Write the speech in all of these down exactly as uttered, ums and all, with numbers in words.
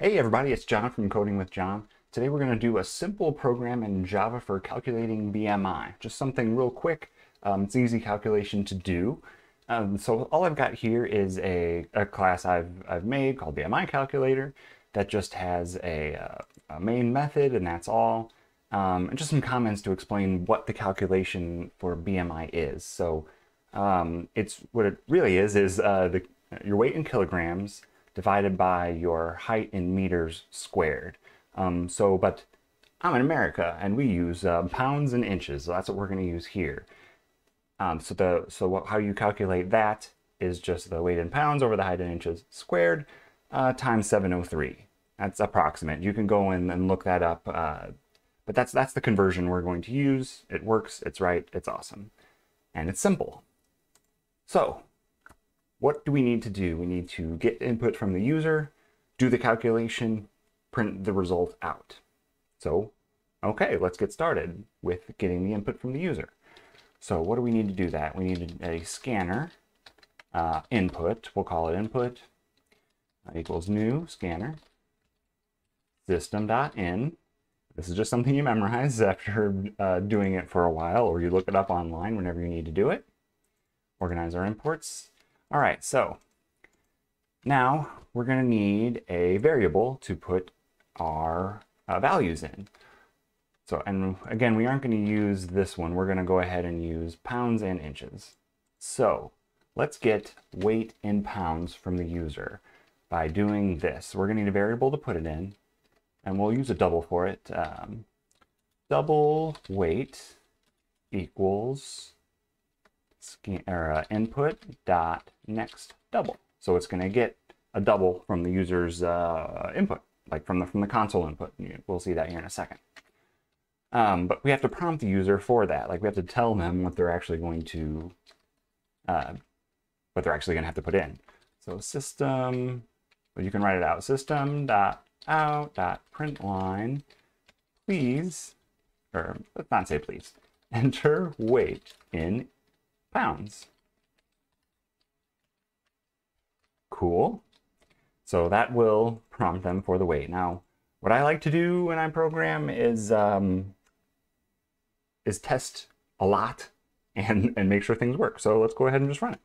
Hey everybody, it's John from Coding with John. Today we're going to do a simple program in Java for calculating B M I. Just something real quick. Um, it's an easy calculation to do. Um, so all I've got here is a, a class I've, I've made called B M I Calculator that just has a, uh, a main method, and that's all. Um, and just some comments to explain what the calculation for B M I is. So um, it's what it really is is uh, the, your weight in kilograms divided by your height in meters squared. Um, so, but I'm in America and we use uh, pounds and inches, so that's what we're going to use here. Um, so the so what, how you calculate that is just the weight in pounds over the height in inches squared uh, times seven oh three. That's approximate. You can go in and look that up. Uh, But that's, that's the conversion we're going to use. It works, it's right, it's awesome, and it's simple. So what do we need to do? We need to get input from the user, do the calculation, print the result out. So, okay, let's get started with getting the input from the user. So what do we need to do that? We need a scanner uh, input, we'll call it input, uh, equals new scanner, system.in. This is just something you memorize after uh, doing it for a while, or you look it up online whenever you need to do it. Organize our imports. All right, so now we're going to need a variable to put our uh, values in. So, and again, we aren't going to use this one. We're going to go ahead and use pounds and inches. So let's get weight in pounds from the user by doing this. We're going to need a variable to put it in. And we'll use a double for it. Um, double weight equals scan, or, uh, input dot next double. So it's going to get a double from the user's uh, input, like from the from the console input. We'll see that here in a second. Um, but we have to prompt the user for that. Like we have to tell them what they're actually going to, uh, what they're actually going to have to put in. So system, but you can write it out. System dot out dot print line, please, or let's not say please, enter weight in pounds. Cool. So that will prompt them for the weight. Now, what I like to do when I program is um, is test a lot and and make sure things work. So let's go ahead and just run it.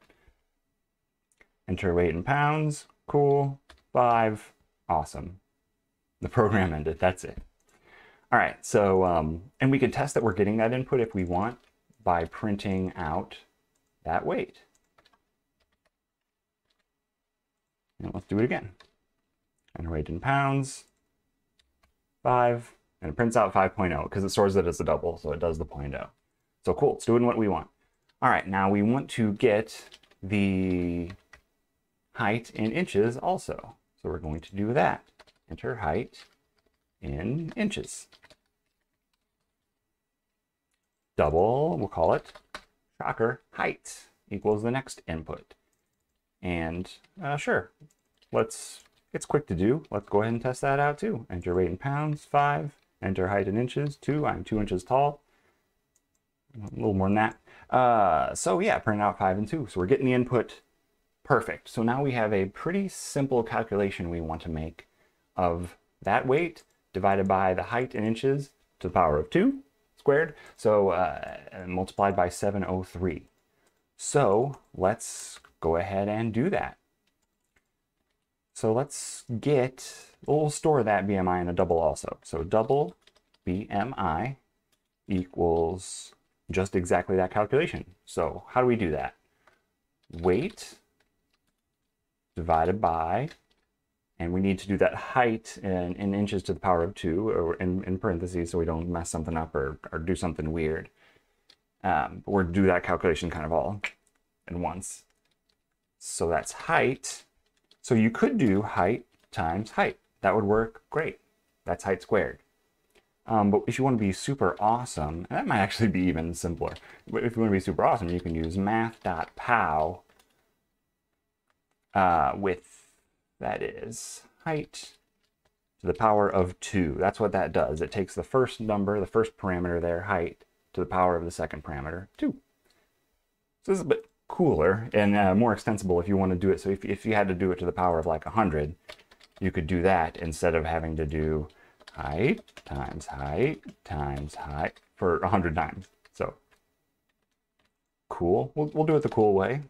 Enter weight in pounds. Cool. Five. Awesome. The program ended, that's it. All right, so, um, and we can test that we're getting that input if we want by printing out that weight. And let's do it again. And weight in pounds, five, and it prints out five point oh because it stores it as a double, so it does the point oh. So cool, it's doing what we want. All right, now we want to get the height in inches also. So we're going to do that. Enter height in inches. Double, we'll call it shocker height equals the next input. And uh, sure, let's, it's quick to do. Let's go ahead and test that out too. Enter weight in pounds, five. Enter height in inches, two. I'm two inches tall. A little more than that. Uh, so yeah, print out five and two. So we're getting the input perfect. So now we have a pretty simple calculation we want to make of that weight divided by the height in inches to the power of two squared, so uh, multiplied by seven oh three. So let's go ahead and do that. So let's get, we'll store that B M I in a double also. So double B M I equals just exactly that calculation. So how do we do that? Weight divided by, and we need to do that height in, in inches to the power of two, or in, in parentheses, so we don't mess something up or, or do something weird. Um, or do that calculation kind of all at once. So that's height. So you could do height times height. That would work great. That's height squared. Um, but if you want to be super awesome, and that might actually be even simpler. But if you want to be super awesome, you can use math.pow uh, with that is height to the power of two. That's what that does. It takes the first number, the first parameter there, height, to the power of the second parameter, two. So this is a bit cooler and uh, more extensible if you want to do it. So if, if you had to do it to the power of like one hundred, you could do that instead of having to do height times height times height for a hundred times. So cool. We'll, we'll do it the cool way.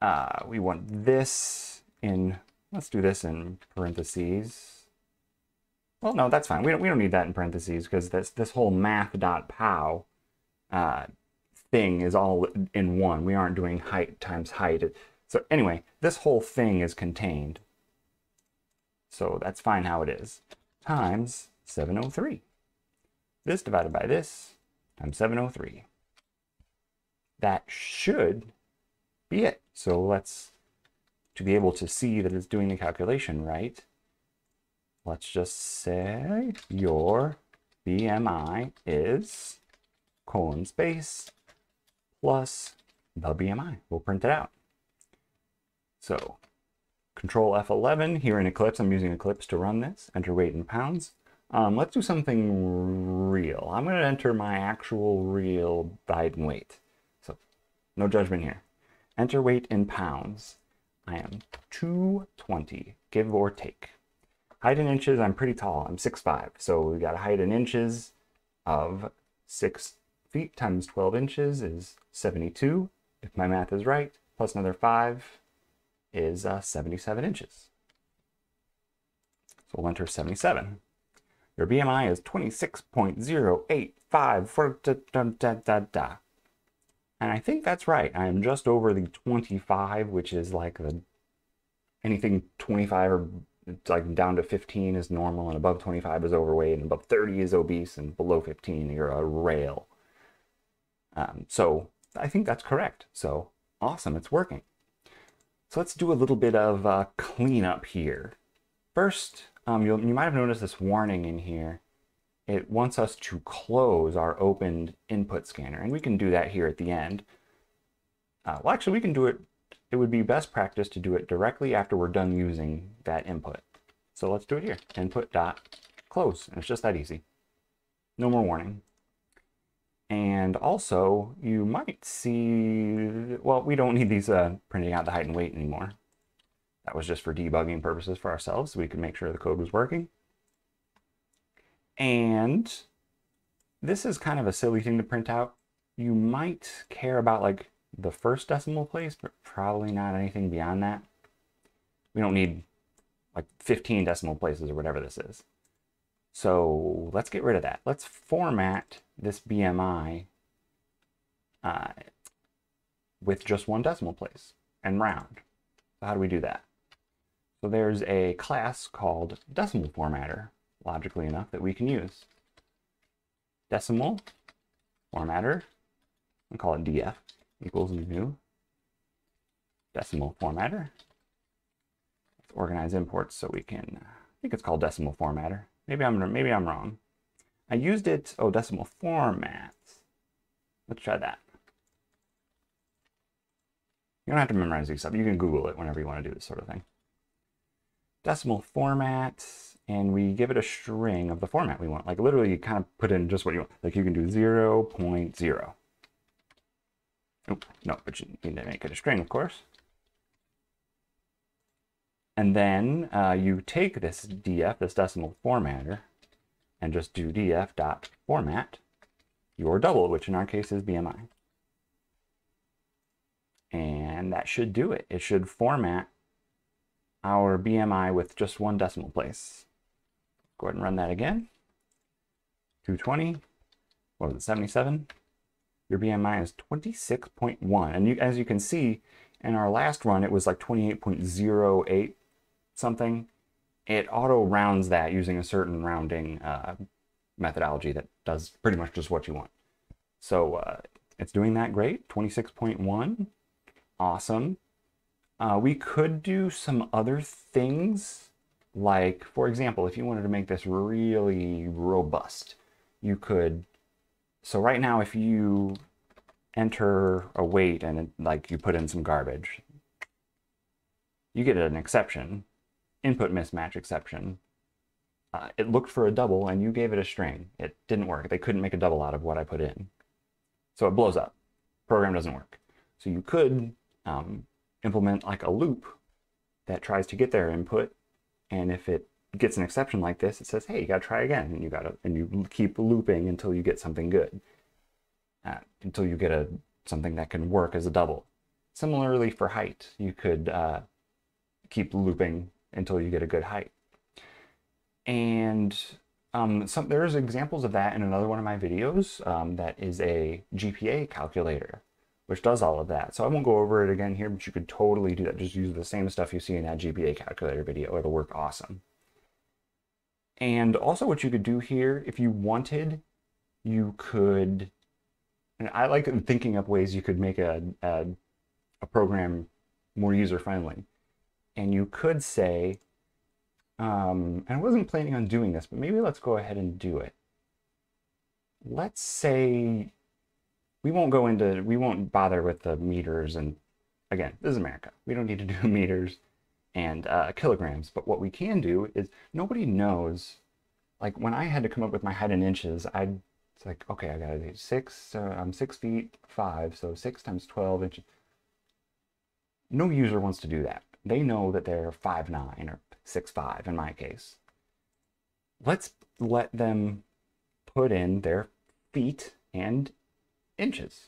Uh, we want this in, let's do this in parentheses. Well, no, that's fine. We don't, we don't need that in parentheses because this, this whole math.pow uh, thing is all in one. We aren't doing height times height. So anyway, this whole thing is contained. So that's fine how it is. Times seven oh three. This divided by this times seven oh three. That should be it. So let's, to be able to see that it's doing the calculation right, let's just say your B M I is colon space plus the B M I. We'll print it out. So control F eleven here in Eclipse. I'm using Eclipse to run this. Enter weight in pounds. Um, let's do something real. I'm going to enter my actual real height and weight. So no judgment here. Enter weight in pounds. I am two twenty, give or take. Height in inches, I'm pretty tall. I'm six five. So we got a height in inches of six feet times twelve inches is seventy-two. If my math is right, plus another five is uh, seventy-seven inches. So we'll enter seventy-seven. Your B M I is twenty-six point zero eight five for da, da, da, da, da. And I think that's right. I am just over the twenty-five, which is like the anything twenty-five or like down to fifteen is normal, and above twenty-five is overweight, and above thirty is obese, and below fifteen you're a rail. Um, so I think that's correct. So awesome, it's working. So let's do a little bit of uh, cleanup here. First, um, you'll, you might have noticed this warning in here. It wants us to close our opened input scanner, and we can do that here at the end. Uh, well, actually, we can do it. It would be best practice to do it directly after we're done using that input. So let's do it here, input.close, and it's just that easy. No more warning. And also, you might see, well, we don't need these uh, printing out the height and weight anymore. That was just for debugging purposes for ourselves, so we could make sure the code was working. And this is kind of a silly thing to print out. You might care about like the first decimal place, but probably not anything beyond that. We don't need like fifteen decimal places or whatever this is. So let's get rid of that. Let's format this B M I uh, with just one decimal place and round. So how do we do that? So there's a class called Decimal Formatter, logically enough, that we can use. Decimal Formatter, we'll call it D F, equals new Decimal Formatter. Let's organize imports so we can, I think it's called Decimal Formatter. Maybe I'm, maybe I'm wrong. I used it, oh, decimal format. Let's try that. You don't have to memorize these stuff. You can Google it whenever you want to do this sort of thing. Decimal format, and we give it a string of the format we want. Like literally you kind of put in just what you want. Like you can do zero point zero. Oop, no, but you need to make it a string, of course. And then uh, you take this D F, this decimal formatter, and just do D F.format your double, which in our case is B M I. And that should do it. It should format our B M I with just one decimal place. Go ahead and run that again. two twenty, what was it, seventy-seven? Your B M I is twenty-six point one. And you, as you can see, in our last run, it was like twenty-eight point zero eight. Something, it auto rounds that using a certain rounding uh, methodology that does pretty much just what you want. So uh, it's doing that great, twenty-six point one, awesome. Uh, we could do some other things, like for example, if you wanted to make this really robust, you could, so right now if you enter a weight and it, like you put in some garbage, you get an exception. Input mismatch exception. Uh, it looked for a double and you gave it a string. It didn't work. They couldn't make a double out of what I put in. So it blows up. Program doesn't work. So you could um, implement like a loop that tries to get their input, and if it gets an exception like this, it says, hey, you gotta try again, and you gotta and you keep looping until you get something good, uh, until you get a something that can work as a double. Similarly for height, you could uh, keep looping until you get a good height. And um, some, there's examples of that in another one of my videos um, that is a G P A calculator, which does all of that. So I won't go over it again here, but you could totally do that. Just use the same stuff you see in that G P A calculator video. It'll work awesome. And also what you could do here, if you wanted, you could, and I like thinking up ways you could make a, a, a program more user-friendly. And you could say, um, and I wasn't planning on doing this, but maybe let's go ahead and do it. Let's say, we won't go into, we won't bother with the meters, and again, this is America. We don't need to do meters and uh, kilograms, but what we can do is, nobody knows, like when I had to come up with my height in inches, I'd, it's like, okay, I gotta do six, so I'm six feet five, so six times twelve inches. No user wants to do that. They know that they're five nine or six five in my case. Let's let them put in their feet and inches.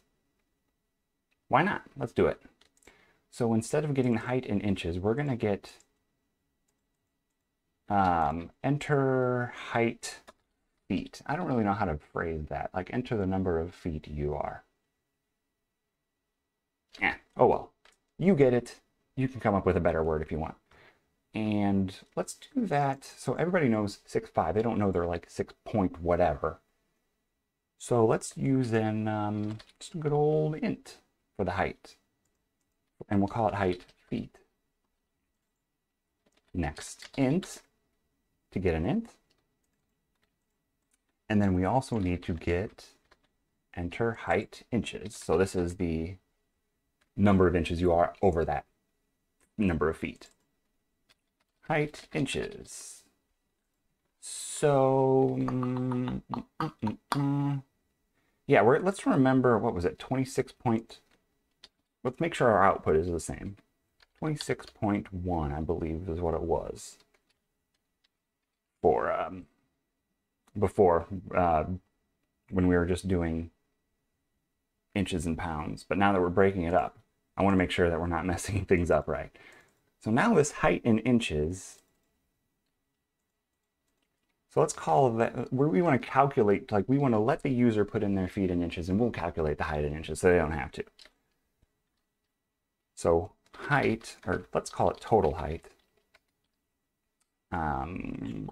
Why not? Let's do it. So instead of getting height in inches, we're gonna get um, enter height feet. I don't really know how to phrase that. Like enter the number of feet you are. Eh, oh well, you get it. You can come up with a better word if you want. And let's do that. So everybody knows six five. They don't know they're like six point whatever. So let's use an um, just a good old int for the height. And we'll call it height feet. Next int to get an int. And then we also need to get enter height inches. So this is the number of inches you are over that number of feet. Height inches. So mm, mm, mm, mm. yeah, we're, let's remember, what was it? twenty-six point. Let's make sure our output is the same. twenty-six point one, I believe, is what it was for um, before uh, when we were just doing inches and pounds. But now that we're breaking it up, I want to make sure that we're not messing things up right. So now this height in inches. So let's call that, where we want to calculate, like we want to let the user put in their feet in inches, and we'll calculate the height in inches so they don't have to. So height, or let's call it total height. Um,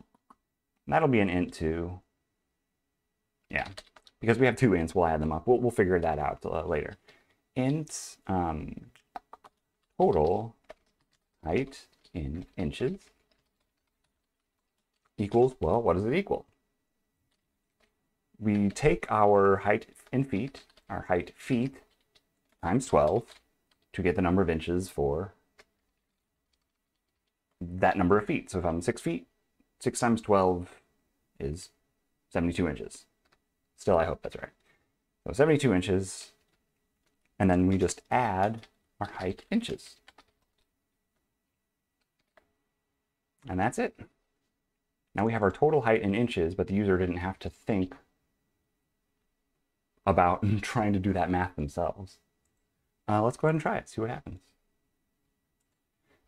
that'll be an int too. Yeah, because we have two ints, we'll add them up. We'll, we'll figure that out uh, later. Int um, total height in inches equals, well, what does it equal? We take our height in feet, our height feet times twelve, to get the number of inches for that number of feet. So if I'm six feet, six times twelve is seventy-two inches. Still, I hope that's right. So seventy-two inches, and then we just add our height inches. And that's it. Now we have our total height in inches, but the user didn't have to think about trying to do that math themselves. Uh, let's go ahead and try it, see what happens.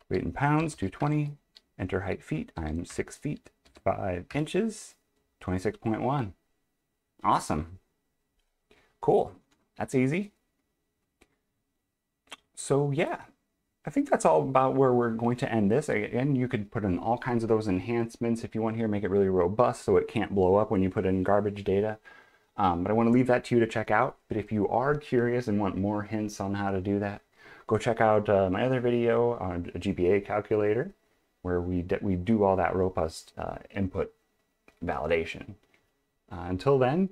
Weight in pounds, two twenty, enter height feet. I'm six feet, five inches, twenty-six point one. Awesome. Cool, that's easy. So yeah, I think that's all about where we're going to end this. Again, you could put in all kinds of those enhancements if you want here, make it really robust so it can't blow up when you put in garbage data. Um, but I want to leave that to you to check out. But if you are curious and want more hints on how to do that, go check out uh, my other video on a G P A calculator, where we, we do all that robust uh, input validation. Uh, until then,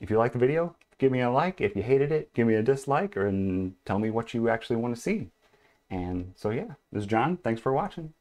if you like the video, give me a like. If you hated it, give me a dislike, or and tell me what you actually want to see. And so yeah, this is John. Thanks for watching.